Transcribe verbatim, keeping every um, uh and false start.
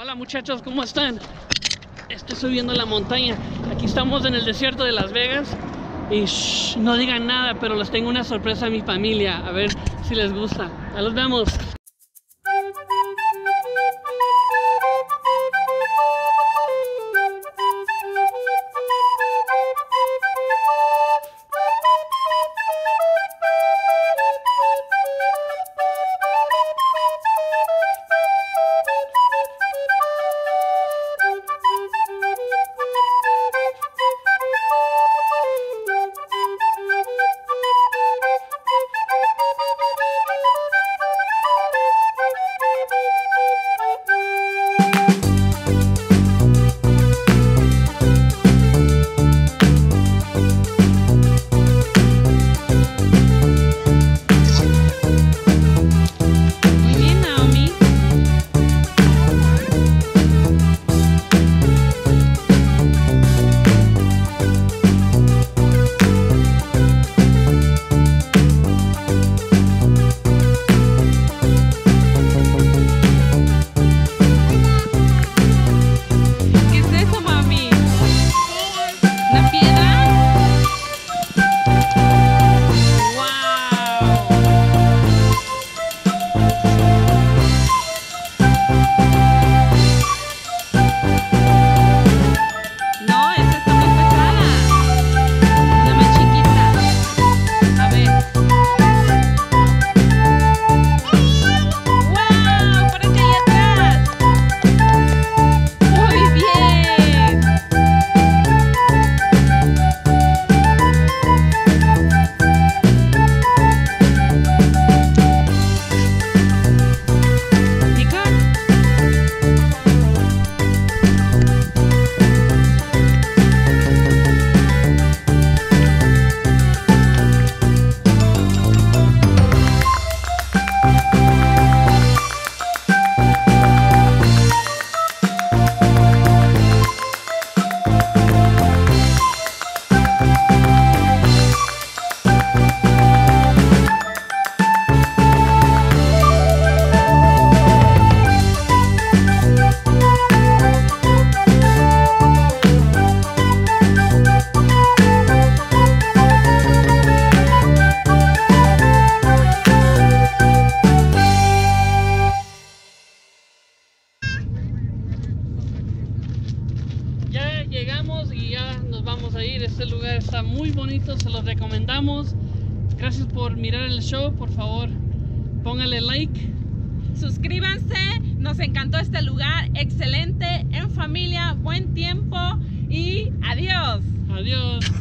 Hola muchachos, ¿cómo están? Estoy subiendo la montaña. Aquí estamos en el desierto de Las Vegas. Y shh, no digan nada, pero les tengo una sorpresa a mi familia. A ver si les gusta. ¡Ya los vemos! Llegamos y ya nos vamos a ir. Este lugar está muy bonito, se los recomendamos. Gracias por mirar el show. Por favor, póngale like, suscríbanse. Nos encantó este lugar, excelente, en familia, buen tiempo y adiós. Adiós.